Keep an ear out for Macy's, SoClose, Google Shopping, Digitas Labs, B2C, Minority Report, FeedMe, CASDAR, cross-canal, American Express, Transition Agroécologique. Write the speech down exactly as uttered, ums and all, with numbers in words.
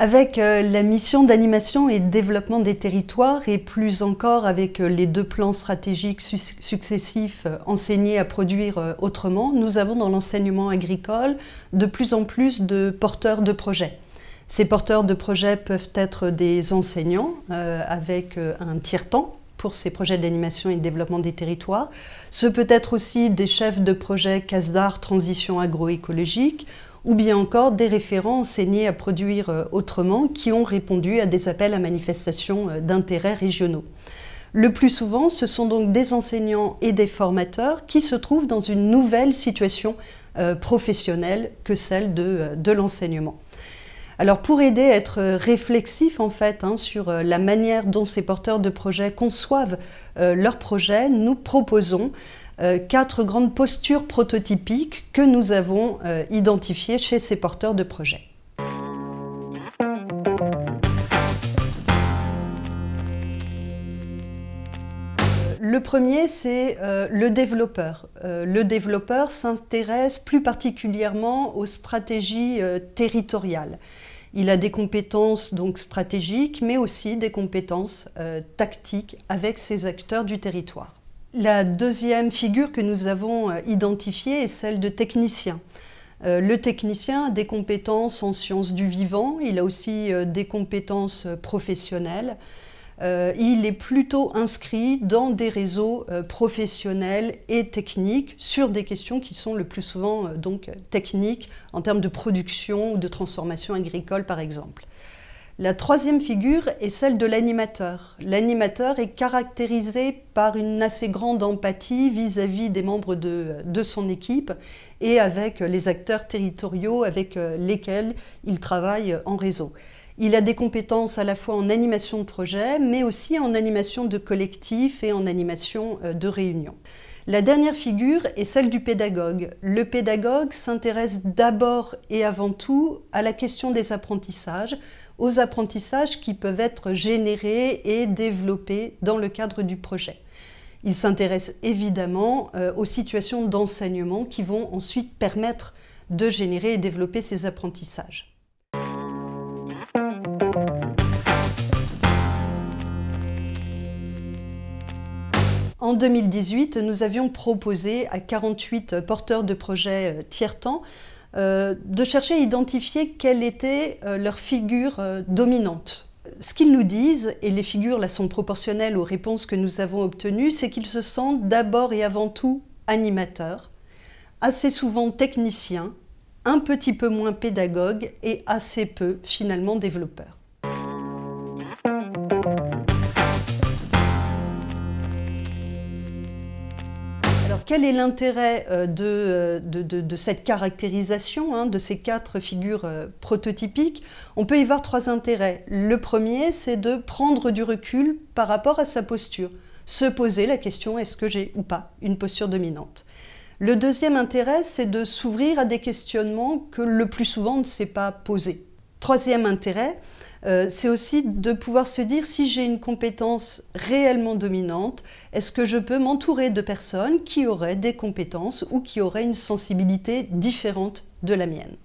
Avec la mission d'animation et de développement des territoires et plus encore avec les deux plans stratégiques successifs enseigner à produire autrement, nous avons dans l'enseignement agricole de plus en plus de porteurs de projets. Ces porteurs de projets peuvent être des enseignants euh, avec un tiers-temps pour ces projets d'animation et de développement des territoires. Ce peut être aussi des chefs de projet CASDAR, Transition Agroécologique, ou bien encore des référents enseignés à produire autrement qui ont répondu à des appels à manifestations d'intérêts régionaux. Le plus souvent, ce sont donc des enseignants et des formateurs qui se trouvent dans une nouvelle situation professionnelle que celle de, de l'enseignement. Alors pour aider à être réflexif en fait hein, sur la manière dont ces porteurs de projets conçoivent euh, leurs projets, nous proposons euh, quatre grandes postures prototypiques que nous avons euh, identifiées chez ces porteurs de projets. Le premier, c'est euh, le développeur. Euh, le développeur s'intéresse plus particulièrement aux stratégies euh, territoriales. Il a des compétences donc stratégiques, mais aussi des compétences euh, tactiques avec ses acteurs du territoire. La deuxième figure que nous avons euh, identifiée est celle de technicien. Euh, le technicien a des compétences en sciences du vivant, il a aussi euh, des compétences euh, professionnelles. Euh, il est plutôt inscrit dans des réseaux euh, professionnels et techniques sur des questions qui sont le plus souvent euh, donc, techniques en termes de production ou de transformation agricole par exemple. La troisième figure est celle de l'animateur. L'animateur est caractérisé par une assez grande empathie vis-à-vis des membres de, de son équipe et avec les acteurs territoriaux avec lesquels il travaille en réseau. Il a des compétences à la fois en animation de projet, mais aussi en animation de collectif et en animation de réunion. La dernière figure est celle du pédagogue. Le pédagogue s'intéresse d'abord et avant tout à la question des apprentissages, aux apprentissages qui peuvent être générés et développés dans le cadre du projet. Il s'intéresse évidemment aux situations d'enseignement qui vont ensuite permettre de générer et développer ces apprentissages. En deux mille dix-huit, nous avions proposé à quarante-huit porteurs de projets tiers-temps euh, de chercher à identifier quelle était euh, leur figure euh, dominante. Ce qu'ils nous disent, et les figures là sont proportionnelles aux réponses que nous avons obtenues, c'est qu'ils se sentent d'abord et avant tout animateurs, assez souvent techniciens, un petit peu moins pédagogues et assez peu finalement développeurs. Quel est l'intérêt de, de, de, de cette caractérisation, hein, de ces quatre figures prototypiques? On peut y voir trois intérêts. Le premier, c'est de prendre du recul par rapport à sa posture. Se poser la question, est-ce que j'ai ou pas une posture dominante? Le deuxième intérêt, c'est de s'ouvrir à des questionnements que le plus souvent on ne s'est pas posés. Troisième intérêt, Euh, c'est aussi de pouvoir se dire si j'ai une compétence réellement dominante, est-ce que je peux m'entourer de personnes qui auraient des compétences ou qui auraient une sensibilité différente de la mienne ?